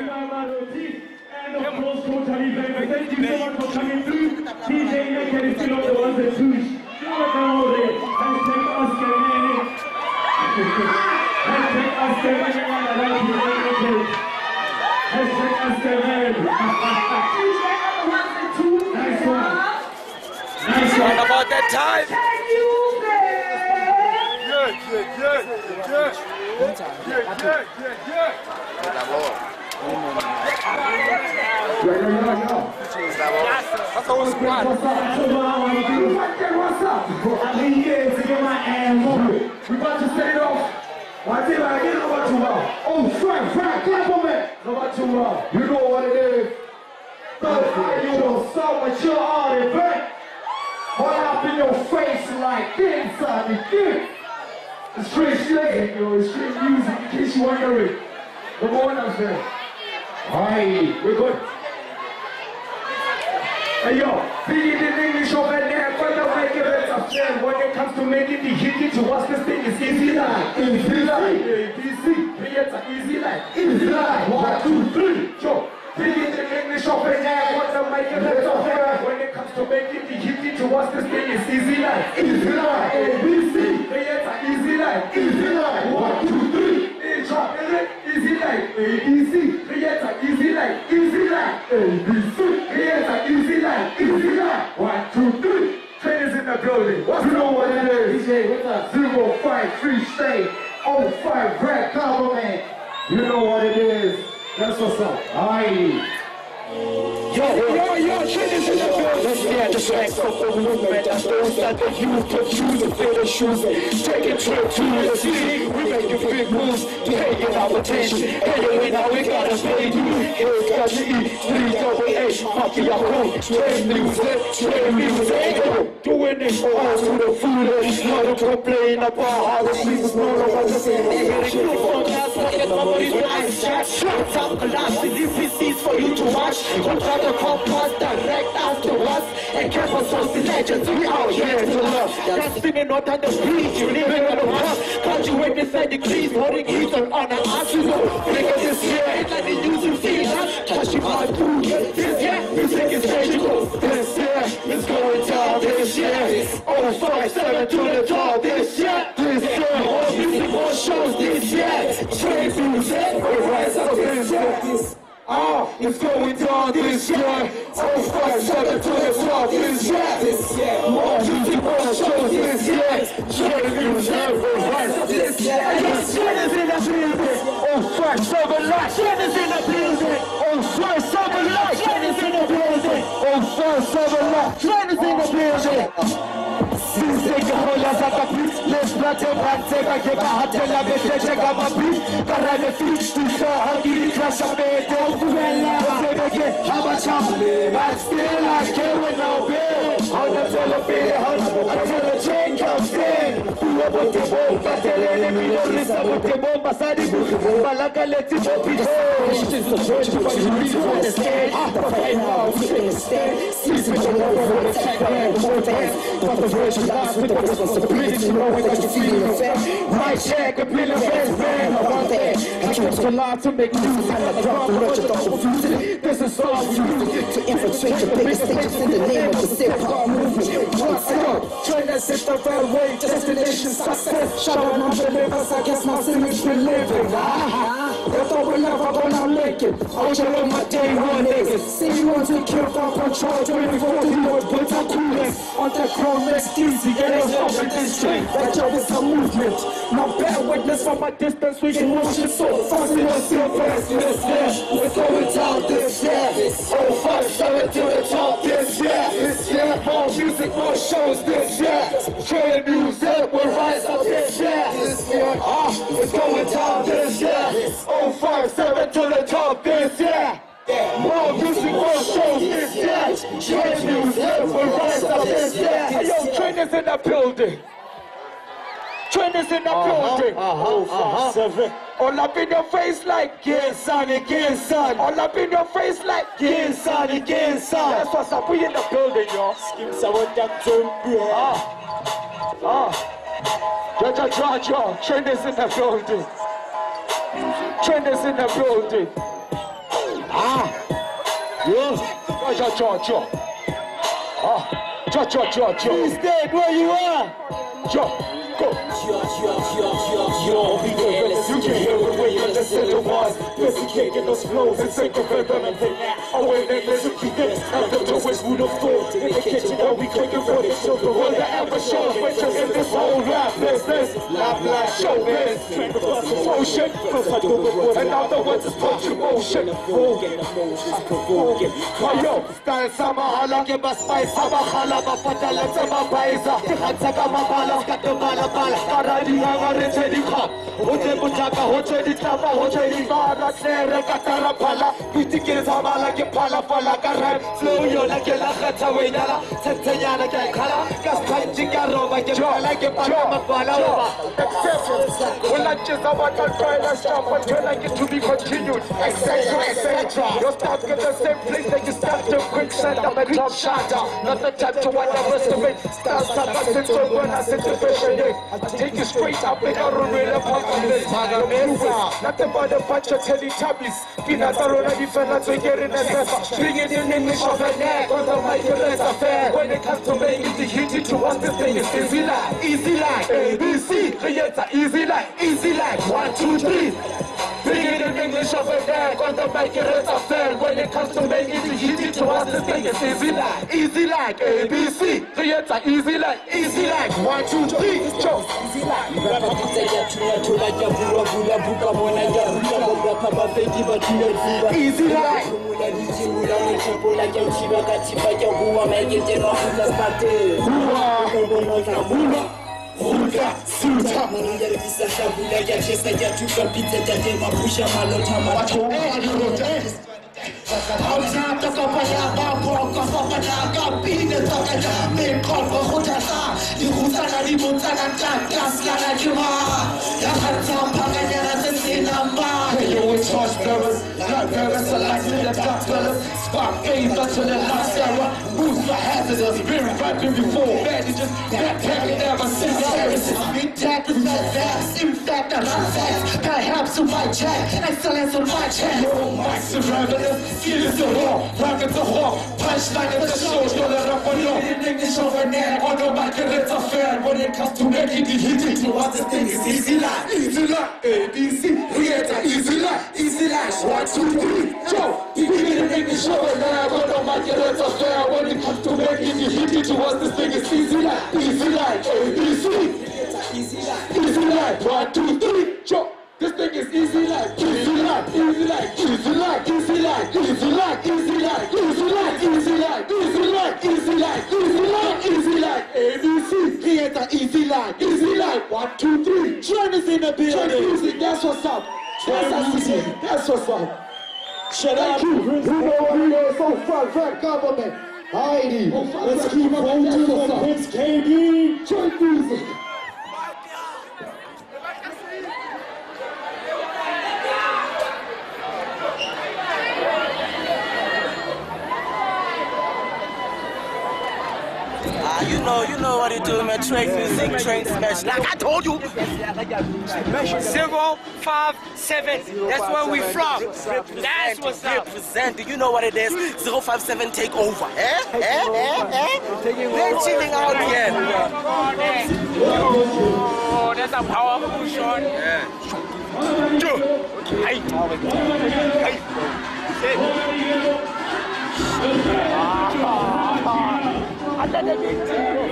Thank you so much for coming through. DJ Nick is still on the ones and twos. Hashtag us, nice one. Nice one. About that time. That's the whole squad. I'm here to get my ass moving. We about to set it off. Why did I get about 2 hours? Oh, Frank, clap on that. About 2 hours. You know what it is. You don't stop with your heart and back. What up in your face like this, son? It's Free State, yo. It's Free music, in case you're wondering. We're going up there. Alright, we're good. Hey yo, singing in English over there, but the regulars are upstairs. When it comes to making the hit to watch this thing, it's easy like, easy like, easy like, easy like, 1, 2, 3, yo. Singing in English over there, but the regulars are upstairs. When it comes to making the hit to watch this thing, it's easy like, easy like, easy like, 1, 2, 3, easy like, easy, easy like, easy like, ABC. Easy life, easy life. 1, 2, 3. Trainers in the building. What's you know what it is? DJ, what's up? 05 Free State. 05RapGovernment. You know what it is. That's what's up. Aye. Yo, trainers in the building. Let's get the strength of the movement. As those that the youth confuse and feel the shoes. Take a trip to the city. We make you big moves to hang our attention. Anyway, now we gotta stay tuned. Mafia crew, train music, doing it for us to the foolish. Not to complain about how the streets know about the same. Even if you don't have pockets, nobody's eyes jack. Shut up, collapse, DVCs for you to watch. Contract the compass, direct us to us. And kept us on the legends, we out here to love. That's spinning not on the streets, you living on the rough. Can't you wait beside the trees, holding heat on our asses. Because it's here, it's like the news you see. Cause you are through this year. Music is magical, this year, it's going down this year. 05/7 to the top this year, this year. More music, more shows this year. Train music, we rise up this year. Oh, it's going down this year. 05/7 to the top this year. More music, more shows this year. Train music, we rise up this year. Yes, Train is in the building. 05/7 live, Train is in the building. 05/7 live, Train is in the building. 05/7 live, Train is in the building. Since they got all us at the beach, let's plate take a give a hot tell a bit, check out my beat. Carry the fish to show how you crash a bit. Don't do it now, they begin, how much I'm but still I can't win no bill. On the television, until the chain comes in. This is all to infiltrate the biggest stages in the name of the sick car movement. What's up? Trying to set the railway destination. Success, shout out to the us, I guess my sin is living. I thought we never gonna make it. I'll show my day one exit. See you once we keep on control. 24 people put our coolness on the chrome next easy. Get us off in this street. That job is a movement. My bad witness from a distance. We can watch it so fast. We don't see fast. We're going down this year. 05/7 to the top this year. This year, more music, more shows this year. Train music, we're rise up this year. This year, it's going down this year. 05/7 to the top this year. More music, more shows this year. Train music, we're rise up this year. Hey, yo, trainers in the building. Trainers in the building. 05/7. All up in your face like, again, son. All up in your face like, again, son. That's what's up, we in the building, yo. Skims, I want that to improve. Trainers in the building. Trainers in the building. Free State, where you are? You don't be there unless you can hear the way of the silly ones. Listen, kicking those flows and sink a rhythm and then away and listen to this. I don't know which would have thought. In the kitchen, how we cooking for the children. Will they ever show up? In this whole lifelessness, lifeless showbiz. Trying to bust emotion. First I do it with another one to spark emotion. Provoking emotions, provoking. Yo, style sama hala ke bas paisa ba khala ba pata lag sama paisa. Hatsa ka ma balas ka to bala bala. Karadi hangare chedi kha. Hoche bujaka hoche di chapa hoche di bara sere ka tara pala. Piti ke sama la ke pala pala ka rap flow yo la ke la khatsa weinala. Satya na ke khala ka sanji ka roba ke. When I just about to try to stop until I get to be continued, etc. You're stuck in the same place that you stopped your quick shut up and drop shut up. Not the type to want the rest of it. Start up as it's all when I sit to vision it. I take you straight up and I'll remain apart from this. Nothing but a bunch of Teletubbies. Peanuts are already fell out, we get in as ever. Bring it in English of a neck, otherwise your legs are fair. When it comes to making the hit to us, this thing is easy life. Easy life, ABC, creates an easy life, 1, 2, 3. Bring it in English of a deck, on the mic your rates are fair. When it comes to making the hit to us, this thing is easy life, ABC, creates an easy life, 1, 2, 3, choose. Easy life. Easy life. Ruga, Suta, Manuel, Visa, Shabula, Yachesta, Yatuka, Pizza, Yatema, Pusha, Malotama, Perhaps you might check, excellence on my check. No, my survivalist, skill is the law, rock is the hawk, punchline is the show, you're the rap on your English over there, on your mic and it's a fair. When it comes to making the hit, you want the thing is easy life, ABC, we get an easy life, 1, 2, 3, yo, people in English over there, on your mic and it's a fair. When it comes to making the hit, you want the thing is easy life, ABC. Easy life, 1, 2, 3, jump. This thing is easy life, easy life, easy life, easy life, easy life, easy life, easy life, easy life, easy life, easy life, easy life, easy life, easy life, ABC, create an easy life, easy life, 1, 2, 3, Trend is in the building, that's what's up, that's what's up. Thank you, Bruno, so far, 05RapGovernment, Heidi, let's keep on doing this, KD, Trend music. You know what you do, man. Train music, train smash. Like I told you, 057. That's where we from. That's what's up. Represent. You know what it is. 057 take over. They're chilling out again. Oh, that's a powerful shot. Yeah. I